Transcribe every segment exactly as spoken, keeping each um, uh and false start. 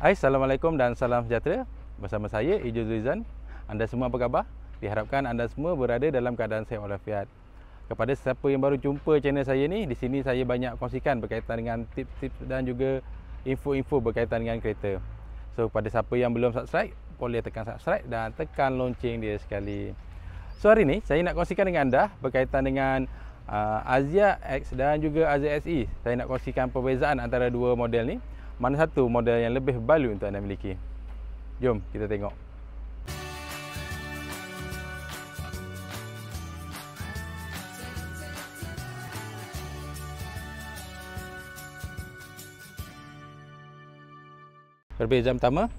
Hai, Assalamualaikum dan salam sejahtera. Bersama saya Iju Zulizan. Anda semua apa khabar? Diharapkan anda semua berada dalam keadaan sehat walafiat. Kepada sesiapa yang baru jumpa channel saya ni, di sini saya banyak kongsikan berkaitan dengan tips-tips dan juga info-info berkaitan dengan kereta. So, pada siapa yang belum subscribe, boleh tekan subscribe dan tekan lonceng dia sekali. So, hari ni saya nak kongsikan dengan anda berkaitan dengan uh, Axia X dan juga Axia S E. Saya nak kongsikan perbezaan antara dua model ni. Mana satu model yang lebih berbaloi untuk anda miliki? Jom kita tengok. Perbezaan pertama,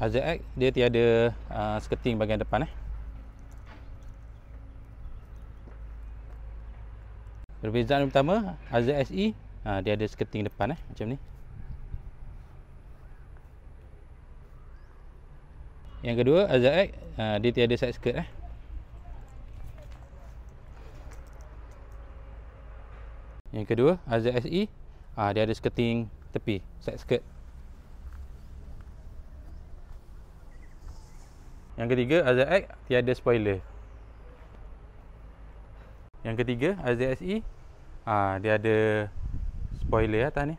Axia X dia tiada uh, seketing bahagian depan eh. Perbezaan pertama, Axia S E uh, dia ada seketing depan eh, macam ni. Yang kedua, Axia X uh, dia tiada side skirt eh. Yang kedua, Axia S E uh, dia ada skirting tepi, side skirt. Yang ketiga, Axia X tiada spoiler. Yang ketiga, Axia S E uh, dia ada spoiler atas ni.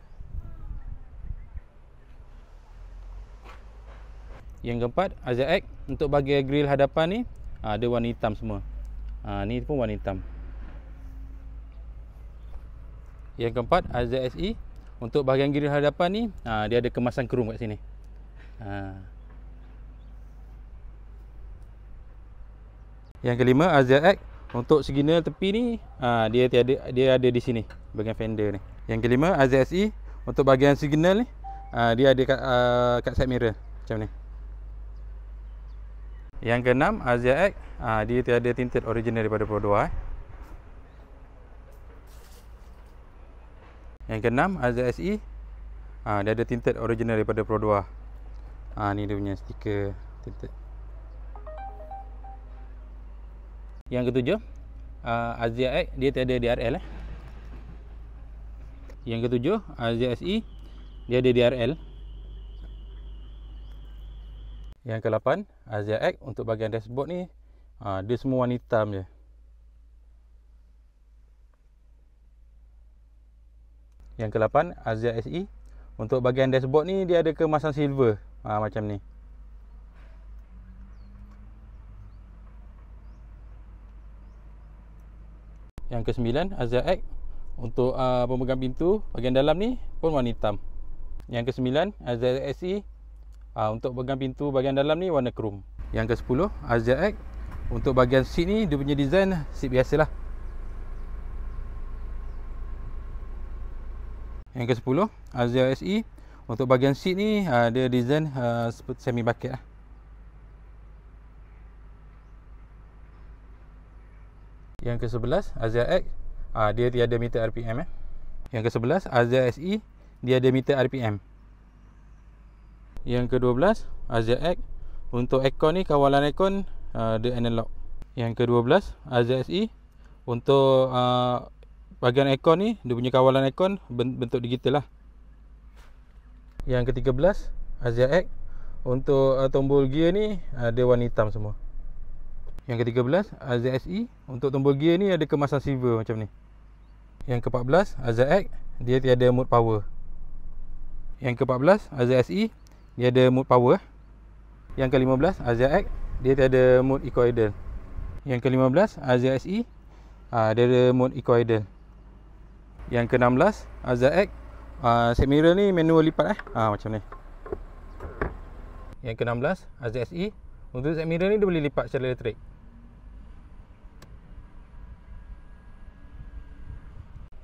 Yang keempat, Axia X untuk bahagian grill hadapan ni ada warna hitam semua. Ha, ni pun warna hitam. Yang keempat, Axia S E untuk bahagian grill hadapan ni ha, dia ada kemasan krom kat sini. Ha. Yang kelima, Axia X untuk segina tepi ni ha, dia tiada, dia ada di sini bahagian fender ni. Yang kelima, Axia S E untuk bahagian signal ni ha, dia ada kat, uh, kat side mirror macam ni. Yang keenam, Axia X ha, dia tiada tinted original daripada Perodua eh. Yang keenam, Axia S E ha, dia ada tinted original daripada Perodua ha, ni dia punya stiker tinted. Yang ketujuh, uh, Axia X dia tiada D R L eh. Yang ketujuh, Axia S E dia ada D R L. Yang ke-lapan, Axia X untuk bahagian dashboard ni ha, dia semua warna hitam je. Yang ke-lapan, Axia S E untuk bahagian dashboard ni dia ada kemasan silver ha, macam ni. Yang ke-sembilan, Axia X untuk uh, pemegang pintu bahagian dalam ni pun warna hitam. Yang ke-sembilan, Axia S E Ha, untuk bahagian pintu bahagian dalam ni warna krom. Yang ke-sepuluh, Axia X untuk bahagian seat ni dia punya design seat biasalah. Yang ke-sepuluh, Axia S E untuk bahagian seat ni ha, dia design ha, semi bucket lah. Yang ke-sebelas, Axia X ha, dia tiada meter R P M eh. Yang ke-sebelas, Axia S E dia ada meter R P M. Yang ke-dua belas, Axia X untuk aircon ni kawalan aircon uh, dia analog. Yang ke-dua belas, Axia S E untuk uh, bahagian aircon ni dia punya kawalan aircon bentuk digital lah. Yang ke-tiga belas, Axia X untuk uh, tombol gear ni uh, dia warna hitam semua. Yang ke-tiga belas, Axia S E untuk tombol gear ni ada kemasan silver macam ni. Yang ke-empat belas, Axia X dia tiada mode power. Yang ke-empat belas, Axia S E dia ada mode power. Yang ke-lima belas, Axia X dia tiada mode ecoidal. Yang ke-lima belas, Axia S E ha, dia ada mode ecoidal. Yang ke-enam belas, Axia X ha, side mirror ni manual lipat eh. Ha, macam ni. Yang ke-enam belas, Axia S E untuk side mirror ni dia boleh lipat secara elektrik.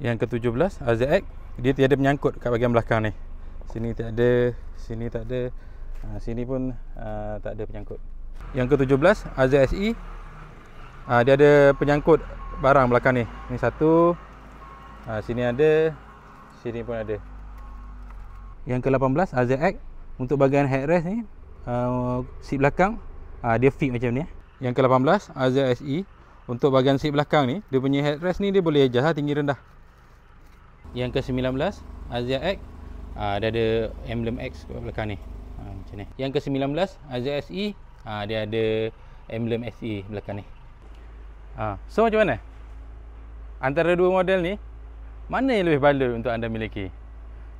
Yang ke-tujuh belas, Axia X dia tiada penyangkut kat bahagian belakang ni. Sini tak ada, sini tak ada, ha, sini pun ha, tak ada penyangkut. Yang ke-tujuh belas, Axia S E ha, dia ada penyangkut barang belakang ni. Ni satu, ha, sini ada, sini pun ada. Yang ke-lapan belas, Axia X untuk bahagian headrest ni uh, seat belakang uh, dia fix macam ni. Yang ke-lapan belas, Axia S E untuk bahagian seat belakang ni dia punya headrest ni dia boleh adjust lah, tinggi rendah. Yang ke-sembilan belas, Axia X ha, dia ada emblem X kat belakang ni. macam ni. Yang ke sembilan belas Axia S E, ha, dia ada emblem S E belakang ni. Ha, so macam mana? Antara dua model ni, mana yang lebih baloi untuk anda miliki?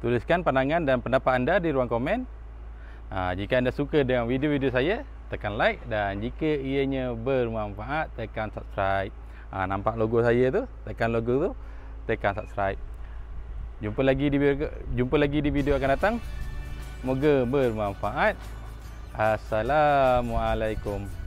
Tuliskan pandangan dan pendapat anda di ruang komen. Ha, jika anda suka dengan video-video saya, tekan like, dan jika ianya bermanfaat, tekan subscribe. Ha, nampak logo saya tu? Tekan logo tu, tekan subscribe. Jumpa lagi di video, jumpa lagi di video akan datang. Semoga bermanfaat. Assalamualaikum.